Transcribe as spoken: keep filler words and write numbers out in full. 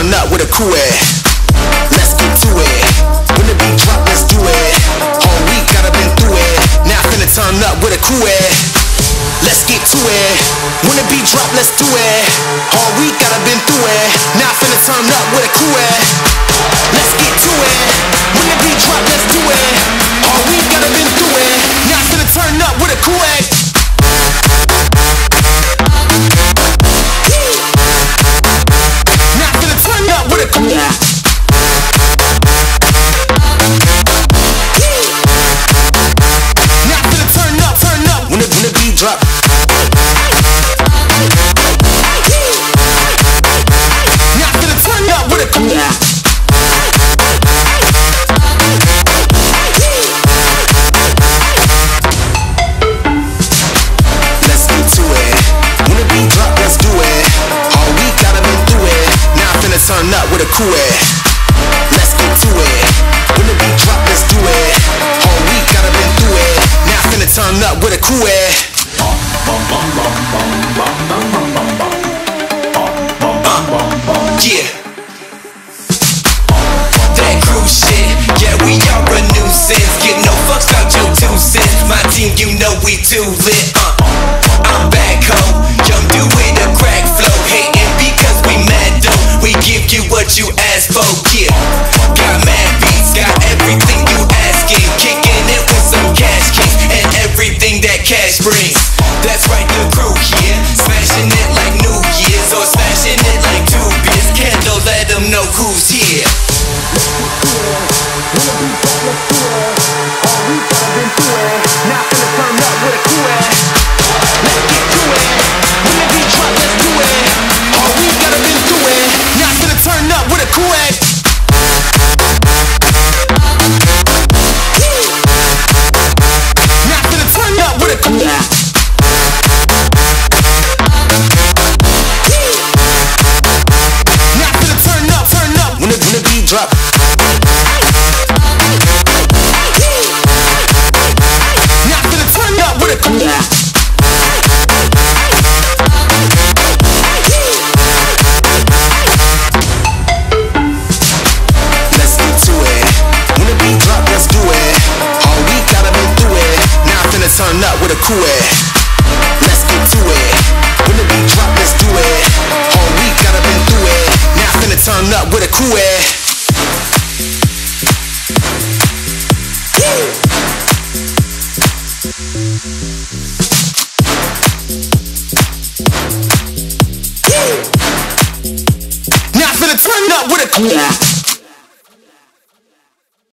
turn up with a crew at. Let's get to it. When the beat drop, let's do it. All week gotta been through it. Now finna turn up with a crew at. Let's get to it. When the beat drop, let's do it. All week gotta been through it. Now finna turn up with a crew at. Let's get to it. When the beat drop, let's do it. All week gotta been through it. Now finna turn up with a crew at. Turn up with a crew at. Let's get to it. When the beat drop, let's do it. All week gotta been through it. Now finna turn up with a crew at. Uh, yeah. That crew shit, yeah, we are a nuisance. Get no fucks out your two cents. My team, you know we too lit. Uh, I'm back home, young dude with a crack flow. Hatin' because we mad though. We give you what you ask for, yeah. Got mad beats, got everything you asking. Kicking it with some cash kicks and everything that cash brings. That's right, the crew here, smashing it like New Year's or smashing it like two beers. Kendall, let them know who's here. Let's get through it. When the beat drop, let's do it. All week I've been through it. Now finna turn up with a crew at. Let's get through it. When the beat drop, let's do it. All week I've been through it. Now finna turn up with a crew at. Now finna turn up with a crew at. Now finna turn up, turn up when the, when the beat drop. Now finna turn up with a crew at. Turn up with a crew at. Let's get to it. When the beat drop, let's do it. All week gotta been through it. Now finna turn up with a crew at. Now finna turn up with a crew at.